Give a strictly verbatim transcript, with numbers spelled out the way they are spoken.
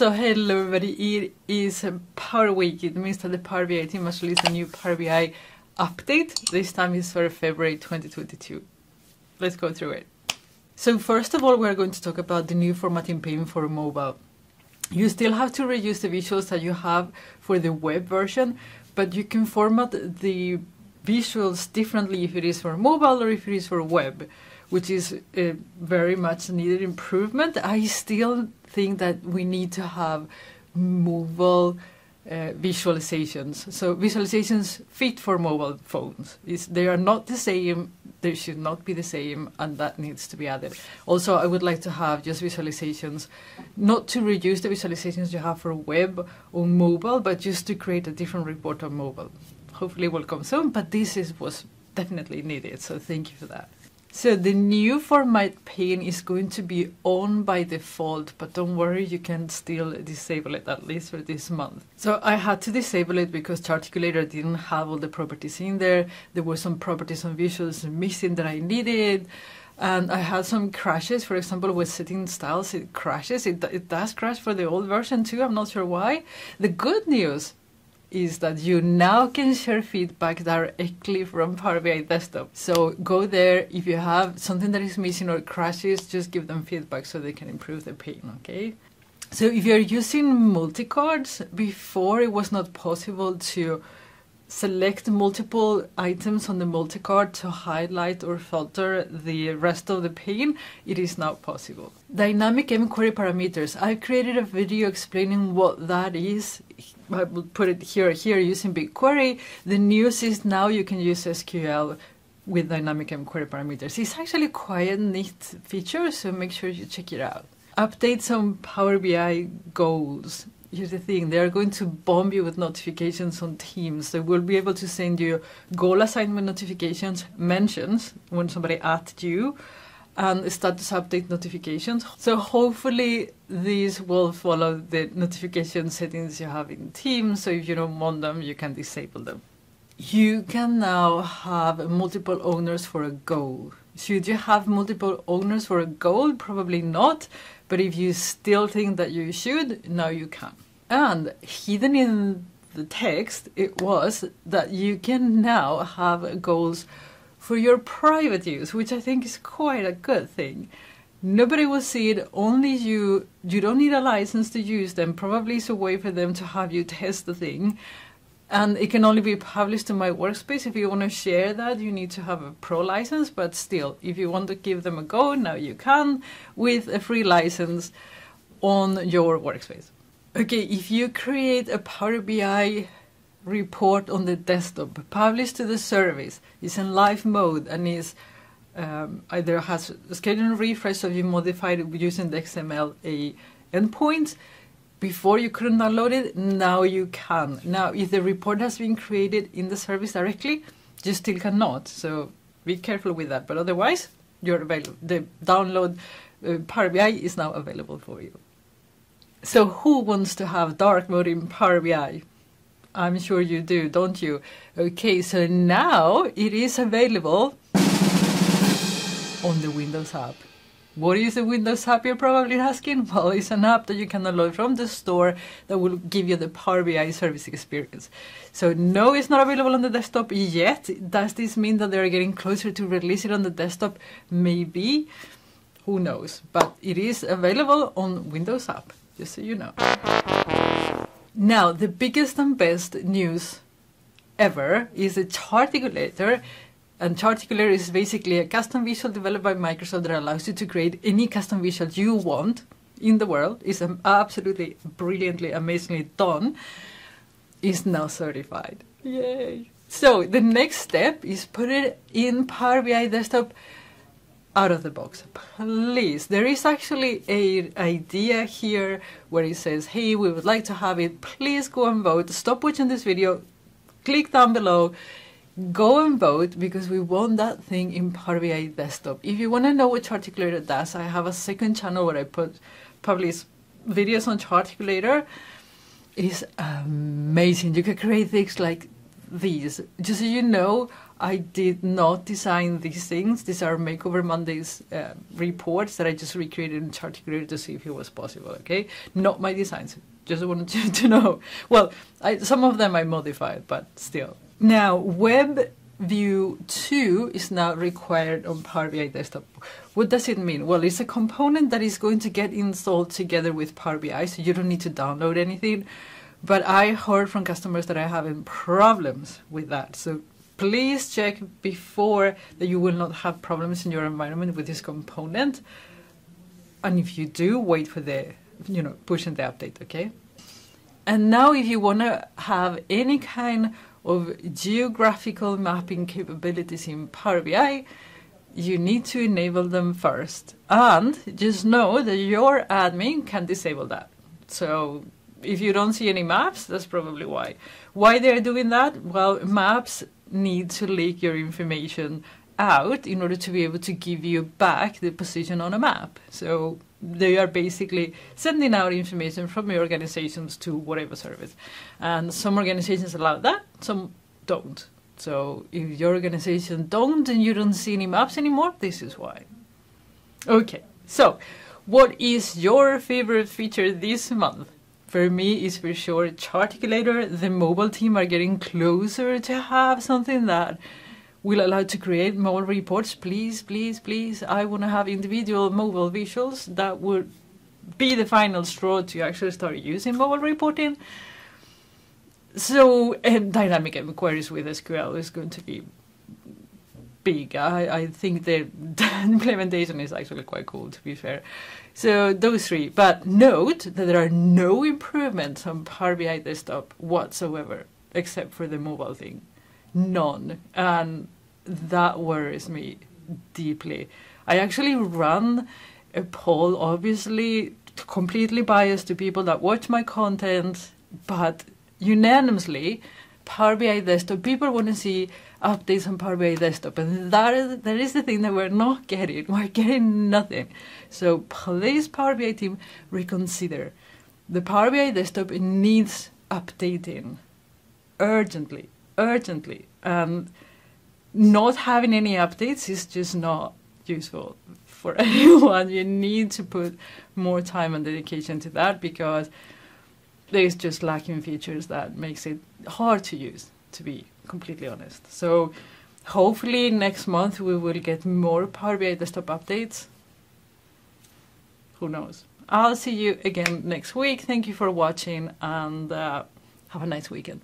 So hello everybody, it is Power Week. It means that the Power B I team has released a new Power B I update. This time is for February twenty twenty-two. Let's go through it. So first of all, we're going to talk about the new formatting pane for mobile. You still have to reuse the visuals that you have for the web version, but you can format the visuals differently if it is for mobile or if it is for web, which is a very much needed improvement. I still think that we need to have movable uh, visualizations. So visualizations fit for mobile phones. It's, they are not the same, they should not be the same, and that needs to be added. Also, I would like to have just visualizations, not to reduce the visualizations you have for web or mobile, but just to create a different report on mobile. Hopefully it will come soon, but this is, was definitely needed, so thank you for that. So the new format pane is going to be on by default, but don't worry, you can still disable it, at least for this month. So I had to disable it because Charticulator didn't have all the properties in there. There were some properties on visuals missing that I needed. And I had some crashes, for example, with setting styles, it crashes. It, it does crash for the old version too, I'm not sure why. The good news is that you now can share feedback directly from Power B I Desktop. So go there, if you have something that is missing or crashes, just give them feedback so they can improve the pane, okay? So if you're using multi-cards, before it was not possible to select multiple items on the multi-card to highlight or filter the rest of the pane, it is now possible. Dynamic mQuery parameters. I created a video explaining what that is. I will put it here, here using BigQuery. The news is now you can use S Q L with dynamic mQuery parameters. It's actually quite a neat feature, so make sure you check it out. Updates on Power B I goals. Here's the thing, they are going to bomb you with notifications on Teams. They will be able to send you goal assignment notifications, mentions when somebody asked you, and status update notifications. So hopefully these will follow the notification settings you have in Teams, so if you don't want them, you can disable them. You can now have multiple owners for a goal. Should you have multiple owners for a goal? Probably not, but if you still think that you should, now you can. And hidden in the text, it was that you can now have goals for your private use, which I think is quite a good thing. Nobody will see it, only you. You don't need a license to use them. Probably it's a way for them to have you test the thing. And it can only be published to my workspace. If you want to share that, you need to have a pro license, but still, if you want to give them a go, now you can with a free license on your workspace. Okay, if you create a Power B I report on the desktop, published to the service, is in live mode and is um, either has a scheduled refresh, so you modified it using the X M L A endpoints. Before you couldn't download it, now you can. Now, if the report has been created in the service directly, you still cannot, so be careful with that. But otherwise, you're available. The download uh, Power B I is now available for you. So who wants to have dark mode in Power B I? I'm sure you do, don't you? Okay, so now it is available on the Windows app. What is the Windows app, you're probably asking? Well, it's an app that you can download from the store that will give you the Power B I service experience. So no, it's not available on the desktop yet. Does this mean that they're getting closer to release it on the desktop? Maybe, who knows? But it is available on Windows app, just so you know. Now, the biggest and best news ever is the Charticulator. And Charticulator is basically a custom visual developed by Microsoft that allows you to create any custom visual you want in the world. It's absolutely brilliantly, amazingly done. It's now certified. Yay! So the next step is put it in Power B I Desktop out of the box. Please, there is actually an idea here where it says, hey, we would like to have it. Please go and vote. Stop watching this video. Click down below. Go and vote because we want that thing in Power B I Desktop. If you want to know what Charticulator does, I have a second channel where I put publish videos on Charticulator. It's amazing. You can create things like these. Just so you know, I did not design these things. These are Makeover Monday's uh, reports that I just recreated in Charticulator to see if it was possible, okay? Not my designs, just wanted you to know. Well, I, some of them I modified, but still. Now, WebView two is now required on Power B I Desktop. What does it mean? Well, it's a component that is going to get installed together with Power B I, so you don't need to download anything. But I heard from customers that are having problems with that. So please check before that you will not have problems in your environment with this component. And if you do, wait for the, you know, push in the update, okay? And now if you want to have any kind of geographical mapping capabilities in Power B I, you need to enable them first. And just know that your admin can disable that. So if you don't see any maps, that's probably why. Why they're doing that? Well, maps need to leak your information out in order to be able to give you back the position on a map. So they are basically sending out information from your organizations to whatever service. And some organizations allow that, some don't. So if your organization don't and you don't see any maps anymore, this is why. Okay, so what is your favorite feature this month? For me, it's for sure Charticulator. The mobile team are getting closer to have something that will allow to create mobile reports. Please, please, please. I want to have individual mobile visuals that would be the final straw to actually start using mobile reporting. So, and dynamic queries with S Q L is going to be big. I, I think the implementation is actually quite cool, to be fair. So those three, but note that there are no improvements on Power B I Desktop whatsoever, except for the mobile thing, none. And that worries me deeply. I actually ran a poll, obviously completely biased to people that watch my content, but unanimously, Power B I Desktop, people want to see updates on Power B I Desktop, and that is, that is the thing that we're not getting. We're getting nothing. So please, Power B I team, reconsider. The Power B I Desktop needs updating urgently, urgently. Um, not having any updates is just not useful for anyone. You need to put more time and dedication to that, because there's just lacking features that makes it hard to use, to be completely honest. So hopefully next month we will get more Power B I Desktop updates. Who knows? I'll see you again next week. Thank you for watching, and uh, have a nice weekend.